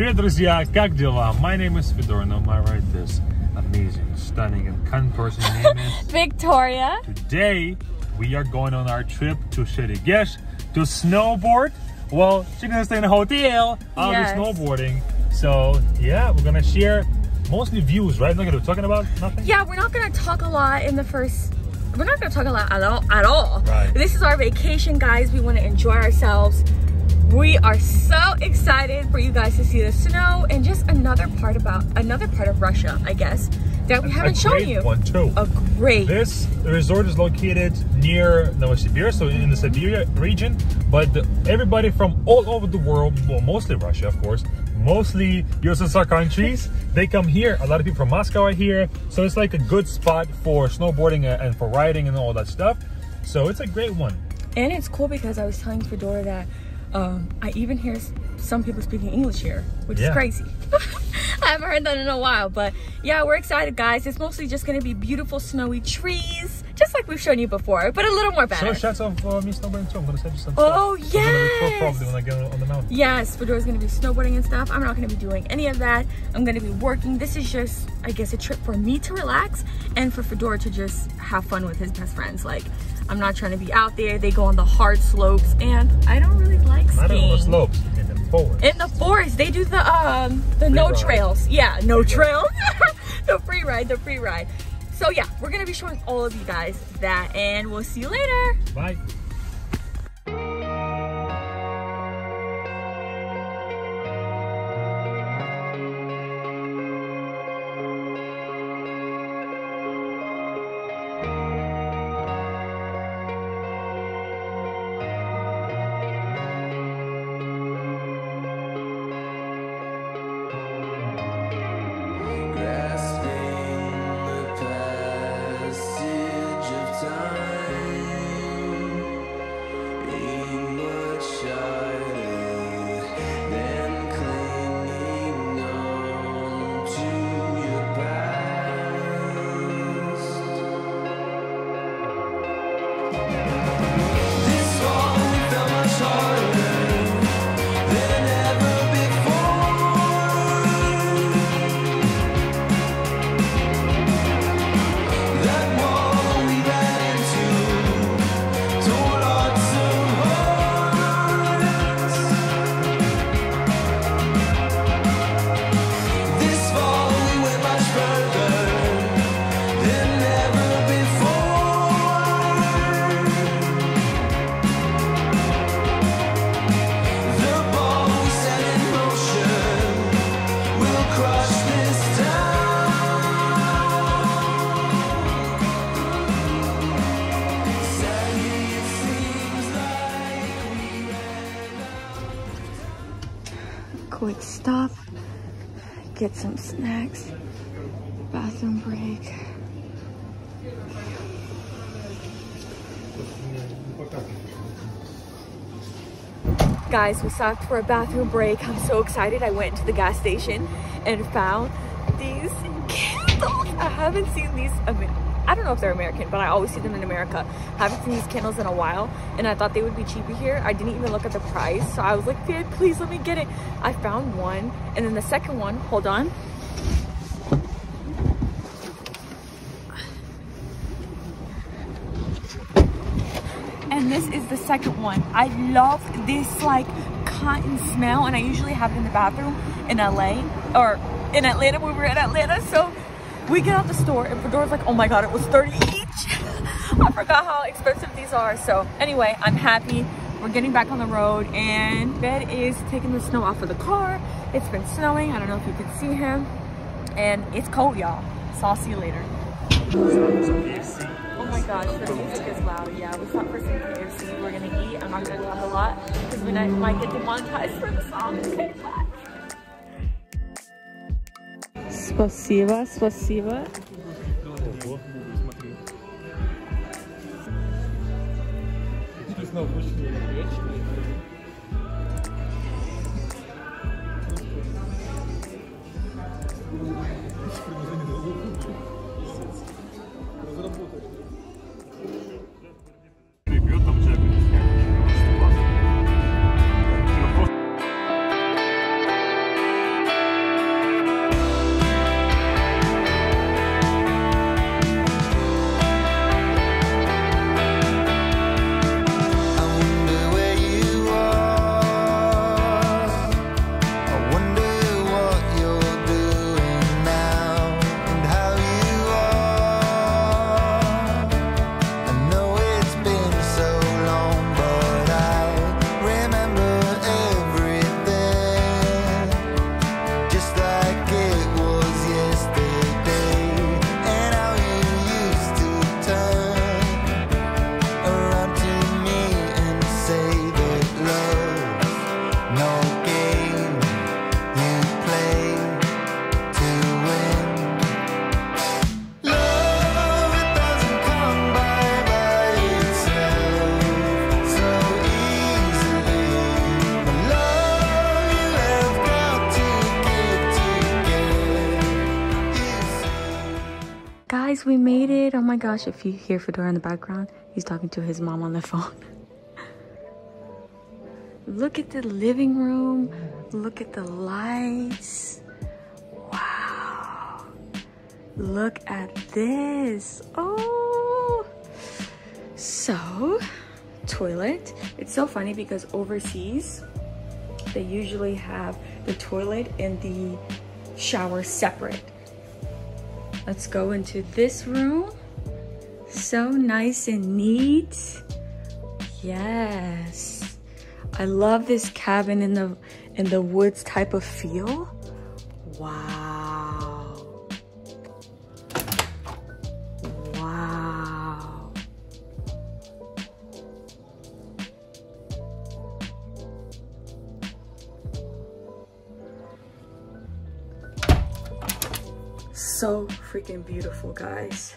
Привет, друзья! Как дела? My name is Fedor, and on my right is amazing, stunning, and kind person name is Victoria. Today we are going on our trip to Sheregesh to snowboard. Well, she's gonna stay in a hotel. I'll be snowboarding. So yeah, we're gonna share mostly views, right? We're not gonna be talking about nothing. Yeah, we're not gonna talk a lot in the first. We're not gonna talk a lot at all. Right. This is our vacation, guys. We want to enjoy ourselves. We are so excited for you guys to see the snow and just another part of Russia, I guess, that we haven't shown you. This resort is located near Novosibirsk, so in the Siberia region, but everybody from all over the world, well, mostly Russia, of course, mostly USSR countries, they come here. A lot of people from Moscow are here, so it's like a good spot for snowboarding and for riding and all that stuff. So it's a great one. And it's cool because I was telling Fedor that I even hear some people speaking English here, which is crazy. I haven't heard that in a while, but yeah, we're excited, guys. It's mostly just going to be beautiful snowy trees, just like we've shown you before, but a little more better. So shots of me snowboarding too. I'm going to send you some stuff. Yes! Probably when I get on the mountain. Yes, Fedor's going to be snowboarding and stuff. I'm not going to be doing any of that. I'm going to be working. This is just, I guess, a trip for me to relax and for Fedor to just have fun with his best friends. Like, I'm not trying to be out there. They go on the hard slopes, and I don't really like skiing. Not on the slopes, in the forest. In the forest, they do the no trails. Yeah, no trails. the free ride. So yeah, we're gonna be showing all of you guys that, and we'll see you later. Bye. Quick stop, get some snacks, bathroom break. Guys, we stopped for a bathroom break. I'm so excited. I went to the gas station and found these candles. I haven't seen these. I don't know if they're American, but I always see them in America. I haven't seen these candles in a while, and I thought they would be cheaper here. I didn't even look at the price, so I was like, dude, please let me get it. I found one, and then the second one, hold on. And this is the second one. I love this, like, cotton smell, and I usually have it in the bathroom in LA, or in Atlanta when we were in Atlanta, so we get out the store and Fedor's like, oh my God, it was 30 each. I forgot how expensive these are. So anyway, I'm happy. We're getting back on the road and Fed is taking the snow off of the car. It's been snowing. I don't know if you can see him. And it's cold, y'all. So I'll see you later. Oh my gosh, the music is loud. Yeah, we stopped for some KFC. We're going to eat. I'm not going to talk a lot because we might get demonetized for the song. Okay, bye. Спасибо, спасибо. guys, we made it. Oh my gosh, if you hear Fedor in the background, he's talking to his mom on the phone. Look at the living room. Look at the lights. Wow. Look at this. Oh. So, toilet. It's so funny because overseas, they usually have the toilet and the shower separate. Let's go into this room. So nice and neat. Yes. I love this cabin in the woods type of feel. Wow. Wow. So freaking beautiful, guys.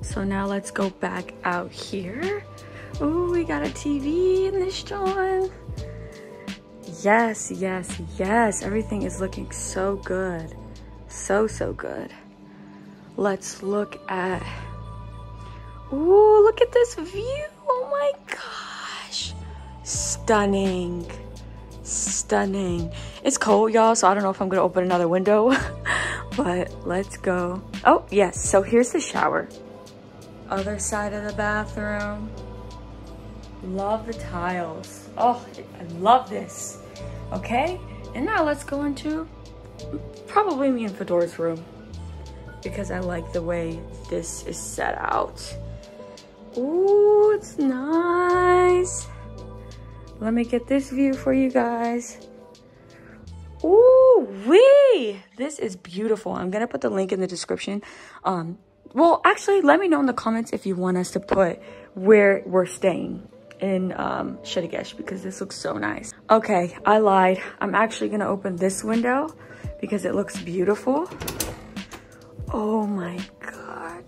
So now let's go back out here. Oh, we got a TV in this joint. Yes, yes, yes. Everything is looking so good. So, so good. Let's look at... Ooh, look at this view. Oh my gosh. Stunning. Stunning. It's cold, y'all, so I don't know if I'm gonna open another window. But let's go. Oh, yes. So here's the shower. Other side of the bathroom. Love the tiles. Oh, I love this. Okay, and now let's go into probably me and Fedor's room because I like the way this is set out. Ooh, it's nice. Let me get this view for you guys. Ooh, wee! This is beautiful. I'm gonna put the link in the description. Well, actually, let me know in the comments if you want us to put where we're staying in Sheregesh because this looks so nice. Okay, I lied. I'm actually going to open this window because it looks beautiful. Oh my God.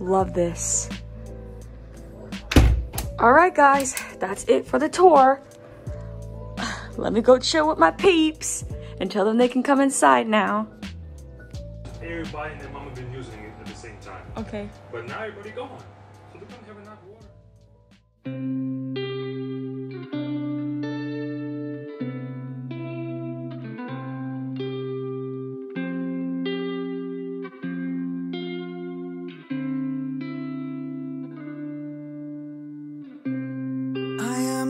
Love this. All right, guys, that's it for the tour. Let me go chill with my peeps and tell them they can come inside now. Everybody and their mama been using it at the same time. Okay. But now everybody gone. So they're gonna have enough water.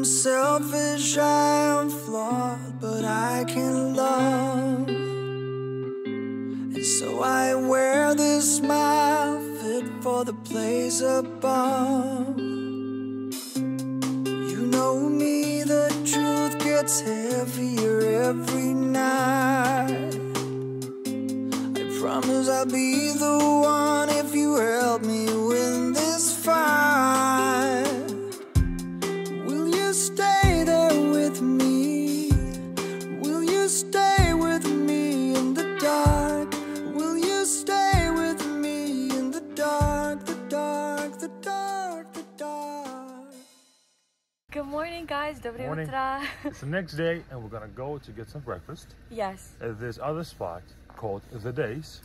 Selfish, I am flawed, but I can love. And so I wear this smile fit for the place above. You know me, the truth gets heavier every night. I promise I'll be the one if you help me win this fight. Guys, morning. It's the next day and we're gonna go to get some breakfast. Yes. At this other spot called The Days.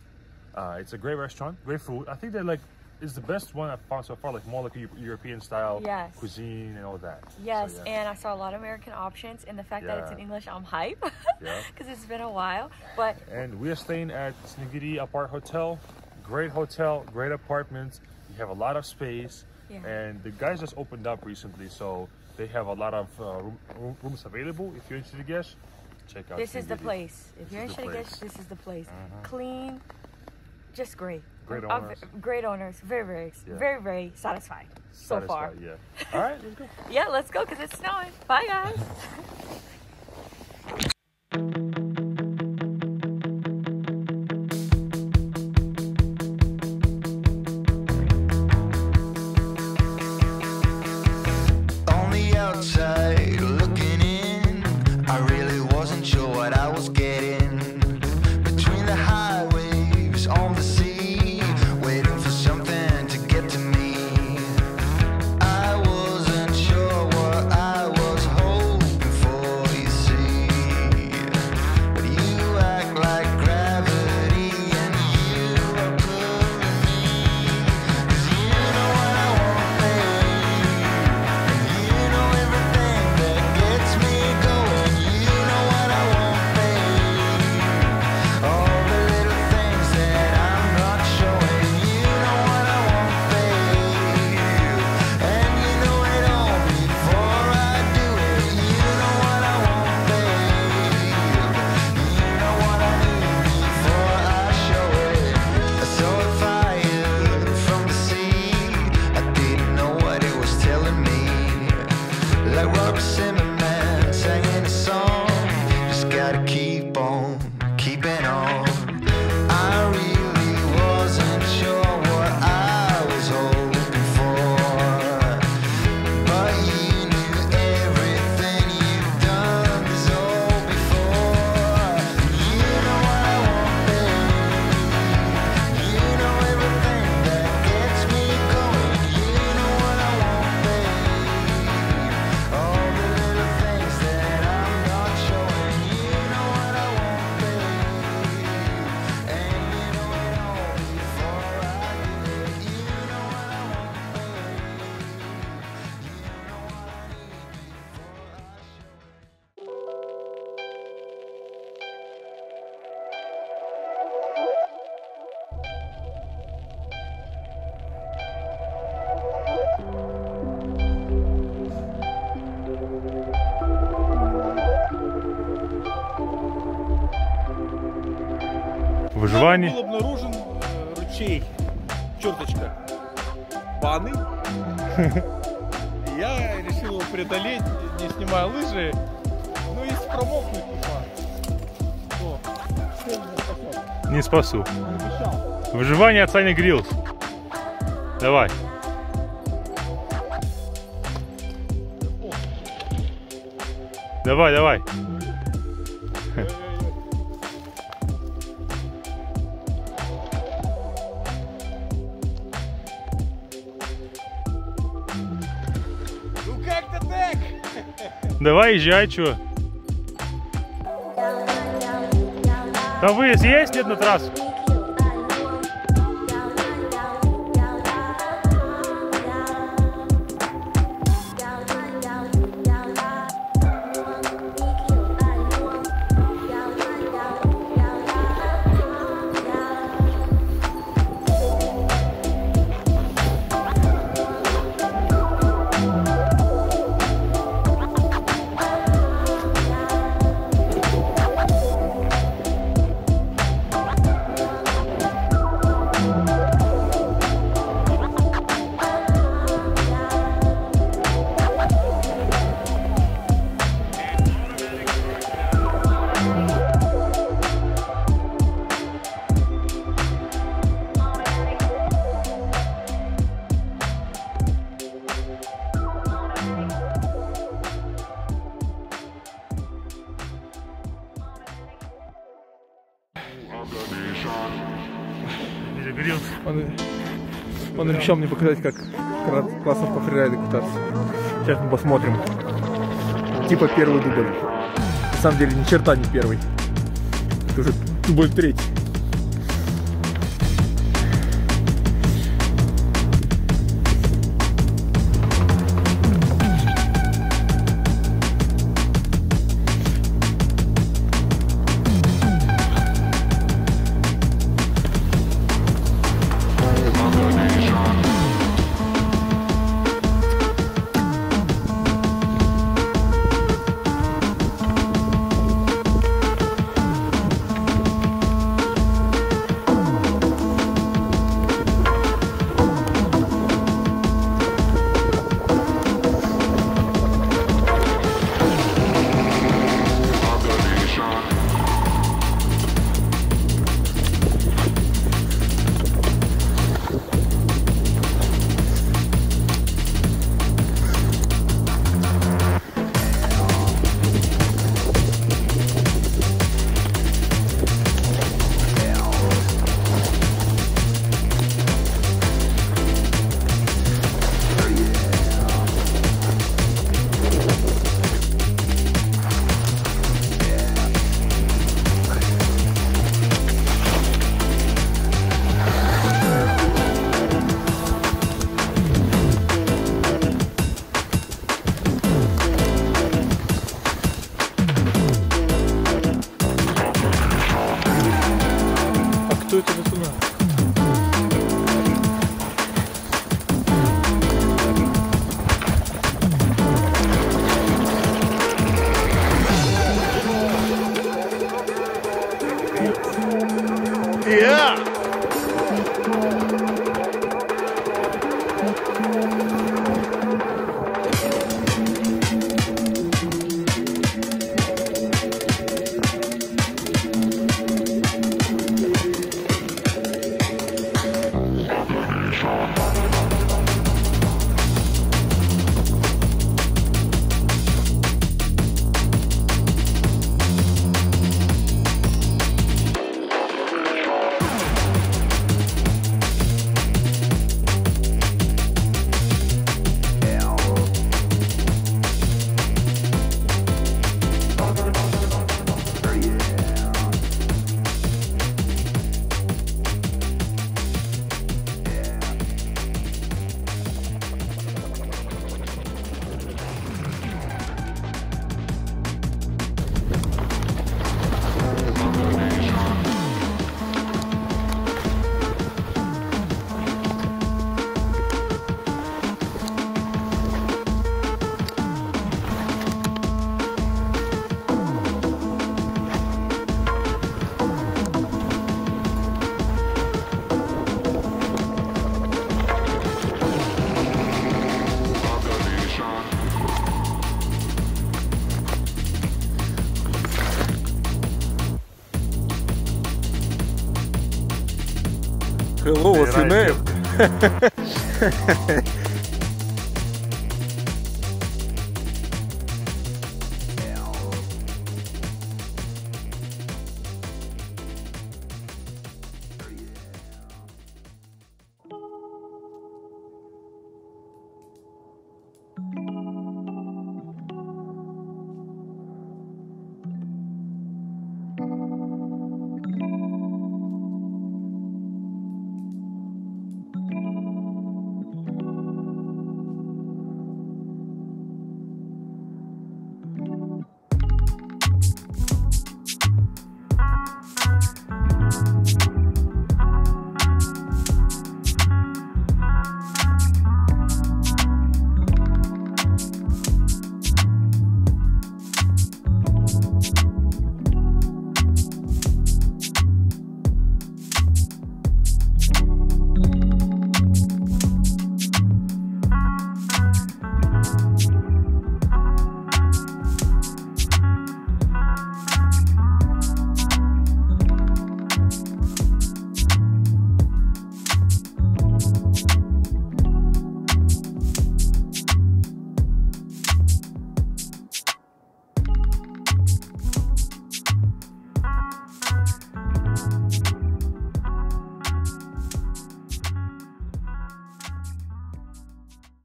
It's a great restaurant, great food. I think they're like, it's the best one I've found so far, like more like a European style yes. cuisine and all that. Yes, so, yeah. And I saw a lot of American options and the fact yeah. that it's in English, I'm hype. Because yeah. it's been a while. But and we are staying at Snigiri Apart Hotel, great apartments. You have a lot of space. Yeah. And the guys just opened up recently, so they have a lot of rooms available. If you're in Sheregesh, check out this Snigiri. Is the place. If you're in Sheregesh, this is the place. Clean, just great. Great owners. Great owners. Very, very, yeah. very, very satisfying so far. Yeah. All right, let's go. Yeah, let's go because it's snowing. Bye, guys. Getting between the highwaves on the sea, where выживании. Был обнаружен ручей, черточка, Паны. Я решил его преодолеть, не снимая лыжи. Ну и промокнуть не спасу. Выживание от Сани Гриллс. Давай. Давай, давай. Ну как-то так. Давай езжай, чё. Там выезд есть, нет, на трассу? Он обещал мне показать, как классно по фрирайду кататься. Сейчас мы посмотрим. Типа первый дубль. На самом деле ни черта не первый. Это уже дубль третий. what's your name?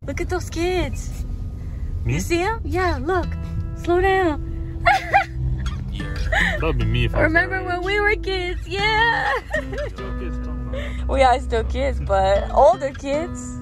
Look at those kids. Me? You see them? Yeah, look. Slow down. Yeah, that'd be me if I remember when we were kids. Yeah. We are still kids, but older kids.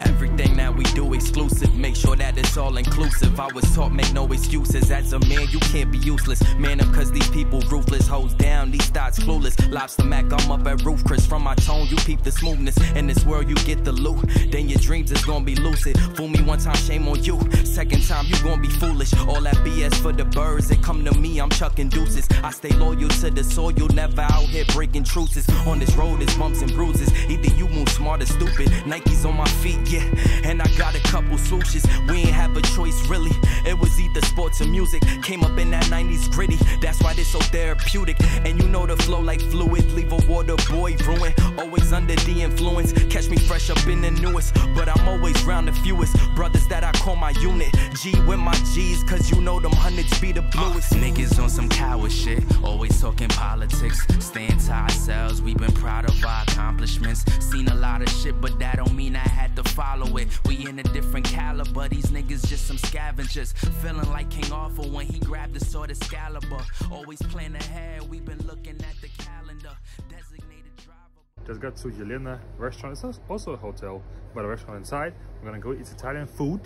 Everything that we do exclusive, make sure that it's all inclusive. I was taught make no excuses. As a man, you can't be useless. Man up, cause these people ruthless. Hoes down, these thoughts clueless. Lobster Mac, I'm up at Roof Chris. From my tone, you peep the smoothness. In this world, you get the loot, then your dreams is gonna be lucid. Fool me one time, shame on you. Second time, you gonna be foolish. All that BS for the birds that come to me, I'm chucking deuces. I stay loyal to the soil, never out here breaking truces. On this road, it's bumps and bruises. Either you move smart or stupid. Nikes on my feet, yeah, and I got a couple swooshes. We ain't have a choice, really. It was either sports or music. Came up in that 90s gritty, that's why this so therapeutic. And you know the flow like fluid, leave a water boy ruined. Always under the influence, catch me fresh up in the newest. But I'm always round the fewest brothers that I call my unit. G with my G's, cause you know them hundreds be the bluest. Niggas on some coward shit, always talking politics. Staying to ourselves, we've been proud of our accomplishments. Seen a lot of shit, but that don't mean I had to follow it. We in a different caliber, these niggas just some scavengers. Feeling like King Arthur when he grabbed the sword Excalibur. Always plan ahead, we've been looking at the calendar. Designated driver. Just got to Yelena restaurant. It's also a hotel, but a restaurant inside. We're gonna go eat Italian food,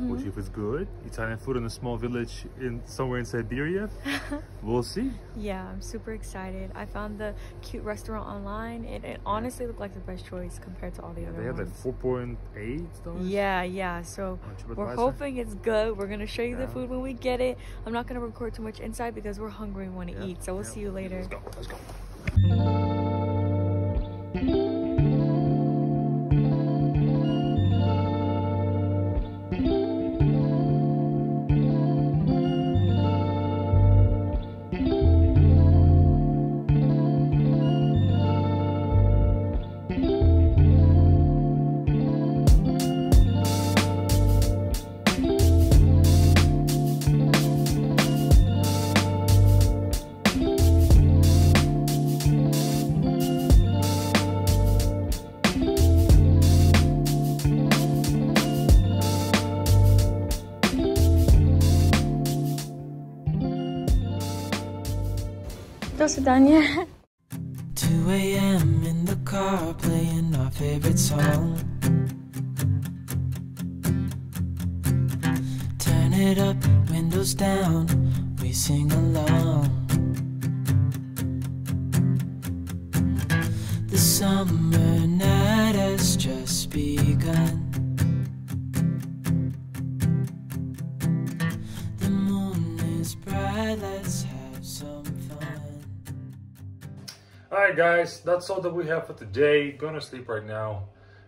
which if it's good, Italian food in a small village in somewhere in Siberia. We'll see. Yeah, I'm super excited. I found the cute restaurant online, and it honestly looked like the best choice compared to all the other ones. They have like $4.8. Yeah. So we're hoping it's good. We're gonna show you the food when we get it. I'm not gonna record too much inside because we're hungry and want to eat. So we'll see you later. Let's go. Let's go. Yeah. 2 a.m. in the car playing our favorite song. Turn it up, windows down, we sing along. The summer night has just begun. The moon is bright, let's have some fun. Alright guys, that's all that we have for today. Gonna sleep right now.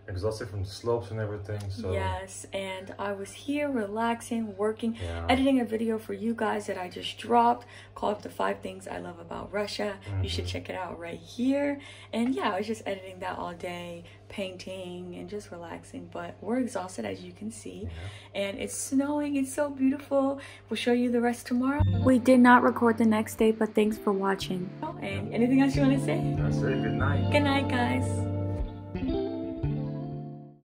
exhausted from the slopes and everything. So yes, and I was here relaxing, working, editing a video for you guys that I just dropped called The 5 Things I Love About Russia. You should check it out right here. And yeah, I was just editing that all day, painting and just relaxing, but we're exhausted as you can see. And it's snowing, it's so beautiful. We'll show you the rest tomorrow. We did not record the next day, but thanks for watching. And anything else you want to say? That's it. Good night. Good night, guys.